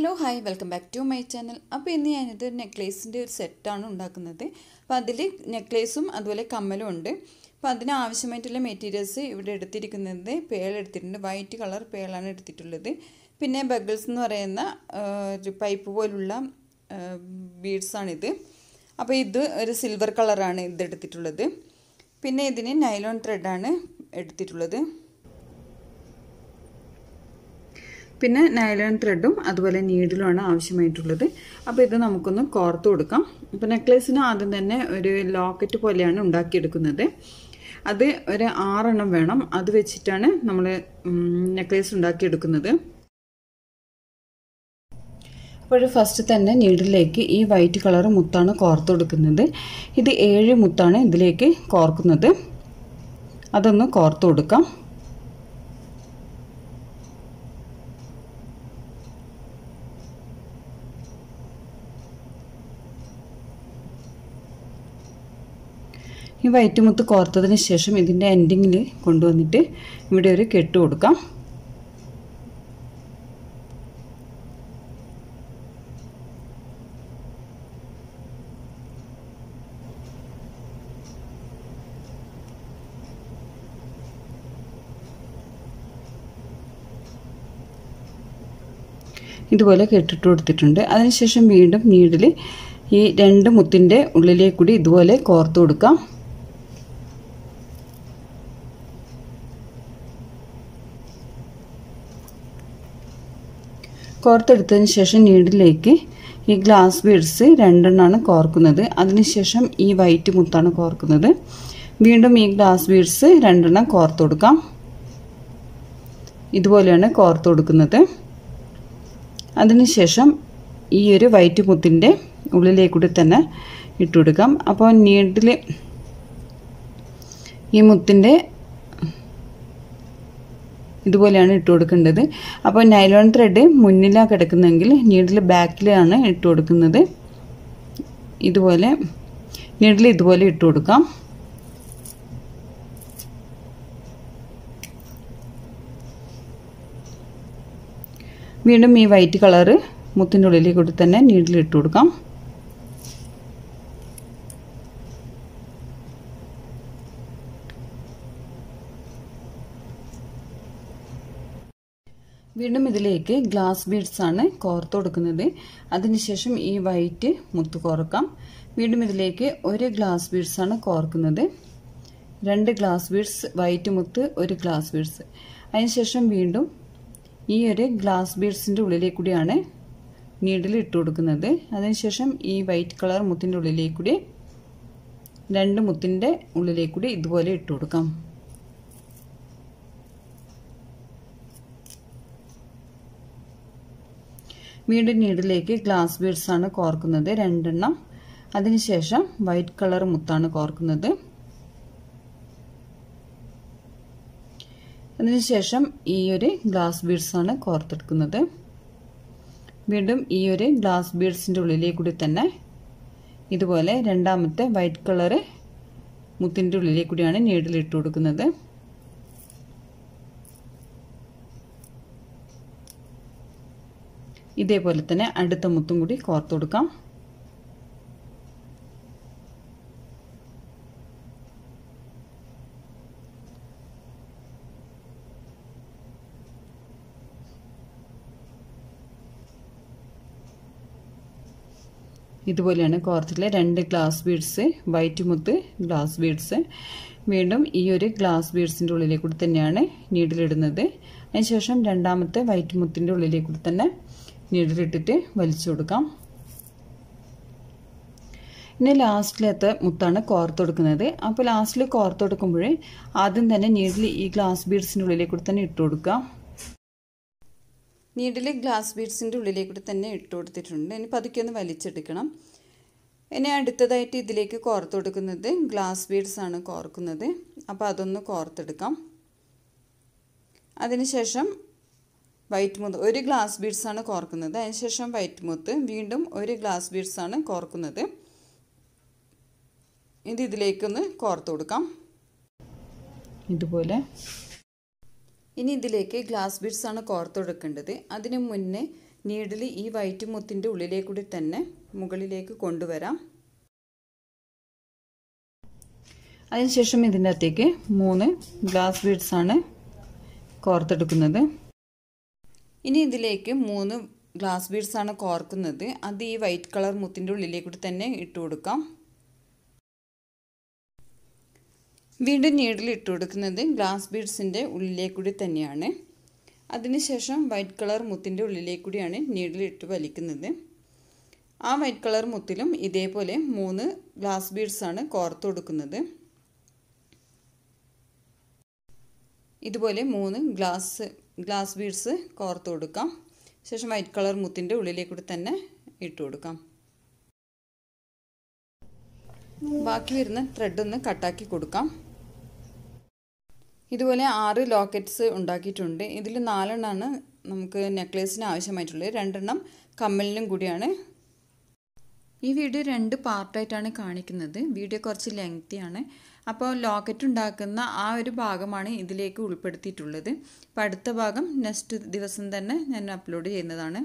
Hello, hi, welcome back to my channel. അപ്പോൾ ഇന്ന് ഞാൻ ഇതൊരു നെക്ലേസിന്റെ ഒരു സെറ്റ് ആണ് ഉണ്ടാക്കുന്നത്. അപ്പോൾ അതില് നെക്ലേസും അതുപോലെ കമ്മലും ഉണ്ട്. അപ്പോൾ അതിന് ആവശ്യമായിട്ടുള്ള മെറ്റീരിയൽസ് ഇവിടെ എടുത്തിരിക്കുന്നത് പേൾ എടുത്തിട്ടുണ്ട്. വൈറ്റ് കളർ പേൾ ആണ് എടുത്തിട്ടുള്ളത്. പിന്നെ ബഗിൾസ് എന്ന് പറയുന്ന ഒരു പൈപ്പ് പോലുള്ള ബീഡ്സ് ആണ് ഇത്. അപ്പോൾ ഇത് ഒരു സിൽവർ കളർ ആണ് ഇത് എടുത്തിട്ടുള്ളത്. പിന്നെ ഇതിന് നൈലോൺ ത്രെഡ് ആണ് എടുത്തിട്ടുള്ളത്. പിന്നെ നൈലോൺ ത്രെഡും അതുപോലെ നീഡിലുമാണ് ആവശ്യമായിട്ടുള്ളത്. അപ്പോൾ ഇത് നമുക്കൊന്ന് കോർത്തു കൊടുക്കാം. അപ്പോൾ നെക്ലേസിന് ആദ്യം തന്നെ ഒരു ലോക്കറ്റ് പോലെയാണ് ഉണ്ടാക്കിയെടുക്കുന്നത്. അത് ഒരു 6 എണ്ണം വേണം. അത് വെച്ചിട്ടാണ് നമ്മൾ നെക്ലേസ് ഉണ്ടാക്കിയെടുക്കുന്നത്. അപ്പോൾ ഫസ്റ്റ് തന്നെ നീഡിലേക്ക് ഈ വൈറ്റ് കളർ മുത്താണ് കോർത്തു കൊടുക്കുന്നത്. ഇത് 7 മുത്താണ് ഇതിലേക്ക് കോർക്കുന്നത്. അതൊന്ന് കോർത്തു കൊടുക്കാം. ഈ വൈറ്റ് മുത്ത് കോർത്തതിന് ശേഷം ഇതിൻ്റെ എൻഡിങ്ങിൽ കൊണ്ടുവന്നിട്ട് ഇവിടെ ഒരു കെട്ട് കൊടുക്കാം. ഇതുപോലെ കെട്ടിട്ട് കൊടുത്തിട്ടുണ്ട്. അതിനുശേഷം വീണ്ടും നീഡിൽ ഈ 2 മുത്തിൻ്റെ ഉള്ളിലേക്കൂടി ഇതുപോലെ കോർത്ത് കൊടുക്കാം. കോർത്തെടുത്തതിന് ശേഷം നീഡിലേക്ക് ഈ ഗ്ലാസ് ബീഡ്സ് 2 എണ്ണമാണ് കോർക്കുന്നത്. അതിനുശേഷം ഈ വൈറ്റ് മുത്താണ് കോർക്കുന്നത്. വീണ്ടും ഈ ഗ്ലാസ് ബീഡ്സ് 2 എണ്ണം കോർത്ത് കൊടുക്കാം. ഇതുപോലെയാണ് കോർത്ത് കൊടുക്കുന്നത്. അതിനുശേഷം ഈ ഒരു വൈറ്റ് മുത്തിൻ്റെ ഉള്ളിലേക്കൂടി തന്നെ ഇട്ട് കൊടുക്കാം. അപ്പോൾ നീഡിൽ ഈ മുത്തിൻ്റെ ഇതുപോലെയാണ് ഇട്ട് കൊടുക്കേണ്ടത്. അപ്പോൾ നൈലോൺ ത്രെഡ് മുന്നിലാണ് കിടക്കുന്നതെങ്കിൽ നീഡിൽ ബാക്കിലാണ് ഇട്ട് കൊടുക്കുന്നത്. ഇതുപോലെ നീഡിൽ ഇതുപോലെ ഇട്ട് കൊടുക്കാം. വീണ്ടും ഈ വൈറ്റ് കളറ് മുത്തിൻ്റെ ഉള്ളിൽ കൂടി തന്നെ നീഡിൽ ഇട്ട് കൊടുക്കാം. വീണ്ടും ഇതിലേക്ക് ഗ്ലാസ് ബീഡ്സ് ആണ് കോർത്ത് കൊടുക്കുന്നത്. അതിനുശേഷം ഈ വൈറ്റ് മുത്ത് കോർക്കാം. വീണ്ടും ഇതിലേക്ക് ഒരു ഗ്ലാസ് ബീഡ്സ് ആണ് കോർക്കുന്നത്. 2 ഗ്ലാസ് ബീഡ്സ് വൈറ്റ് മുത്ത്, 1 ഗ്ലാസ് ബീഡ്സ്. അതിനുശേഷം വീണ്ടും ഈ ഒരു ഗ്ലാസ് ബീഡ്സിൻ്റെ ഉള്ളിലേക്ക് കൂടിയാണ് നീഡിൽ ഇട്ട് കൊടുക്കുന്നത്. അതിനുശേഷം ഈ വൈറ്റ് കളർ മുത്തിൻ്റെ ഉള്ളിലേക്ക് കൂടി 2 മുത്തിൻ്റെ ഉള്ളിലേക്ക് കൂടി ഇതുപോലെ ഇട്ട് കൊടുക്കാം. വീണ്ടും നീഡിലേക്ക് ഗ്ലാസ് ബീഡ്സ് ആണ് കോർക്കുന്നത്, 2 എണ്ണം. അതിനുശേഷം വൈറ്റ് കളർ മുത്താണ് കോർക്കുന്നത്. അതിനുശേഷം ഈ ഒരു ഗ്ലാസ് ബീഡ്സ് ആണ് കോർത്തെടുക്കുന്നത്. വീണ്ടും ഈ ഒരു ഗ്ലാസ് ബീഡ്സിൻ്റെ ഉള്ളിലേക്ക് കൂടി തന്നെ ഇതുപോലെ 2ാമത്തെ വൈറ്റ് കളർ മുത്തിൻ്റെ ഉള്ളിലേക്ക് കൂടിയാണ് നീഡിൽ ഇട്ട് കൊടുക്കുന്നത്. ഇതേപോലെ തന്നെ അടുത്ത മുത്തും കൂടി കോർത്ത് കൊടുക്കാം. ഇതുപോലെയാണ് കോർത്തിട്ടുള്ള 2 ഗ്ലാസ് ബീഡ്സ് വൈറ്റ് മുത്ത് ഗ്ലാസ് ബീഡ്സ്. വീണ്ടും ഈ ഒരു ഗ്ലാസ് ബീഡ്സിൻ്റെ ഉള്ളിലേക്ക് കൂടി തന്നെയാണ് നീഡിലിടുന്നത്. അതിനുശേഷം 2ാമത്തെ വൈറ്റ് മുത്തിൻ്റെ ഉള്ളിലേക്ക് കൂടി തന്നെ നീഡിലിട്ടിട്ട് വലിച്ചു കൊടുക്കാം. ഇനി ലാസ്റ്റിലത്തെ മുത്താണ് കോർത്ത് കൊടുക്കുന്നത്. അപ്പോൾ ലാസ്റ്റിൽ കോർത്ത് കൊടുക്കുമ്പോഴേ ആദ്യം തന്നെ നീഡിൽ ഈ ഗ്ലാസ് ബീഡ്സിൻ്റെ ഉള്ളിലേക്ക് കൂടി തന്നെ ഇട്ട് കൊടുക്കാം. നീഡിൽ ഗ്ലാസ് ബീഡ്സിൻ്റെ ഉള്ളിലേക്ക് കൂടി തന്നെ ഇട്ട് കൊടുത്തിട്ടുണ്ട്. ഇനി പതുക്കെ ഒന്ന് വലിച്ചെടുക്കണം. ഇനി അടുത്തതായിട്ട് ഇതിലേക്ക് കോർത്ത് കൊടുക്കുന്നത് ഗ്ലാസ് ബീഡ്സ് ആണ് കോർക്കുന്നത്. അപ്പോൾ അതൊന്ന് കോർത്തെടുക്കാം. അതിനുശേഷം വൈറ്റ് മുത്ത് 1 ഗ്ലാസ് ബീഡ്സ് ആണ് കോർക്കുന്നത്. അതിനുശേഷം വൈറ്റ് മുത്ത് വീണ്ടും 1 ഗ്ലാസ് ബീഡ്സ് ആണ് കോർക്കുന്നത്. ഇതിലേക്കൊന്ന് കോർത്ത് കൊടുക്കാം ഇതുപോലെ. ഇനി ഇതിലേക്ക് ഗ്ലാസ് ബീഡ്സ് ആണ് കോർത്ത് കൊടുക്കേണ്ടത്. അതിന് മുന്നേ നീഡിൽ ഈ വൈറ്റ് മുത്തിൻ്റെ ഉള്ളിലേക്കൂടി തന്നെ മുകളിലേക്ക് കൊണ്ടുവരാം. അതിനുശേഷം ഇതിൻ്റെ അകത്തേക്ക് 3 ഗ്ലാസ് ബീഡ്സാണ് കോർത്തെടുക്കുന്നത്. ഇനി ഇതിലേക്ക് 3 ഗ്ലാസ് ബീഡ്സാണ് കോർക്കുന്നത്. അത് ഈ വൈറ്റ് കളർ മുത്തിൻ്റെ ഉള്ളിലേക്കൂടി തന്നെ ഇട്ട് കൊടുക്കാം. വീണ്ടും നീഡിൽ ഇട്ട് കൊടുക്കുന്നത് ഗ്ലാസ് ബീഡ്സിൻ്റെ ഉള്ളിലേക്കൂടി തന്നെയാണ്. അതിനുശേഷം വൈറ്റ് കളർ മുത്തിൻ്റെ ഉള്ളിലേക്കൂടിയാണ് നീഡിൽ ഇട്ട് വലിക്കുന്നത്. ആ വൈറ്റ് കളർ മുത്തിലും ഇതേപോലെ 3 ഗ്ലാസ് ബീഡ്സാണ് കോർത്ത് കൊടുക്കുന്നത്. ഇതുപോലെ 3 ഗ്ലാസ് ബീഡ്സ് കോർത്ത് കൊടുക്കാം. ശേഷം വൈറ്റ് കളർ മുത്തിൻ്റെ ഉള്ളിലേക്കൂടി തന്നെ ഇട്ട് കൊടുക്കാം. ബാക്കി വരുന്ന ത്രെഡ് ഒന്ന് കട്ടാക്കി കൊടുക്കാം. ഇതുപോലെ 6 ലോക്കറ്റ്സ് ഉണ്ടാക്കിയിട്ടുണ്ട്. ഇതിൽ 4 എണ്ണമാണ് നമുക്ക് നെക്ലേസിന് ആവശ്യമായിട്ടുള്ളത്, 2 എണ്ണം കമ്മലിനും കൂടിയാണ്. ഈ വീഡിയോ 2 പാർട്ടായിട്ടാണ് കാണിക്കുന്നത്. വീഡിയോ കുറച്ച് ലെങ്തിയാണ്. അപ്പോൾ ലോക്കറ്റ് ഉണ്ടാക്കുന്ന ആ ഒരു ഭാഗമാണ് ഇതിലേക്ക് ഉൾപ്പെടുത്തിയിട്ടുള്ളത്. അപ്പോൾ അടുത്ത ഭാഗം നെക്സ്റ്റ് ദിവസം തന്നെ ഞാൻ അപ്ലോഡ് ചെയ്യുന്നതാണ്.